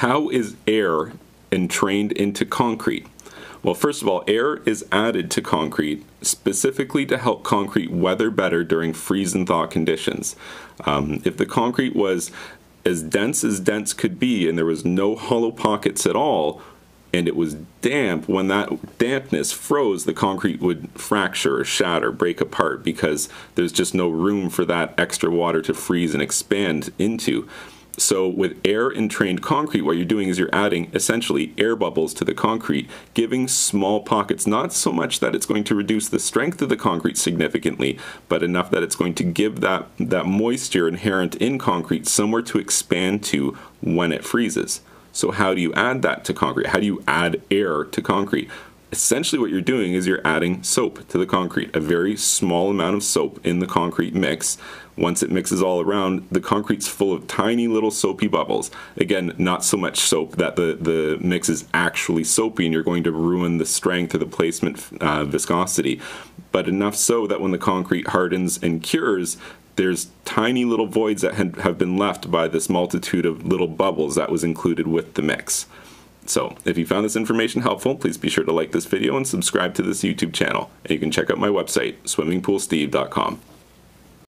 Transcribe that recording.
How is air entrained into concrete? Well, first of all, air is added to concrete specifically to help concrete weather better during freeze and thaw conditions. If the concrete was as dense could be and there was no hollow pockets at all, and it was damp, when that dampness froze, the concrete would fracture or shatter, break apart, because there's just no room for that extra water to freeze and expand into. So with air-entrained concrete, what you're doing is you're adding, essentially, air bubbles to the concrete, giving small pockets, not so much that it's going to reduce the strength of the concrete significantly, but enough that it's going to give that moisture inherent in concrete somewhere to expand to when it freezes. So how do you add that to concrete? How do you add air to concrete? Essentially what you're doing is you're adding soap to the concrete, a very small amount of soap in the concrete mix. Once it mixes all around, the concrete's full of tiny little soapy bubbles. Again, not so much soap that the mix is actually soapy and you're going to ruin the strength or the placement viscosity, but enough so that when the concrete hardens and cures, there's tiny little voids that have been left by this multitude of little bubbles that was included with the mix. So, if you found this information helpful, please be sure to like this video and subscribe to this YouTube channel. And you can check out my website, swimmingpoolsteve.com.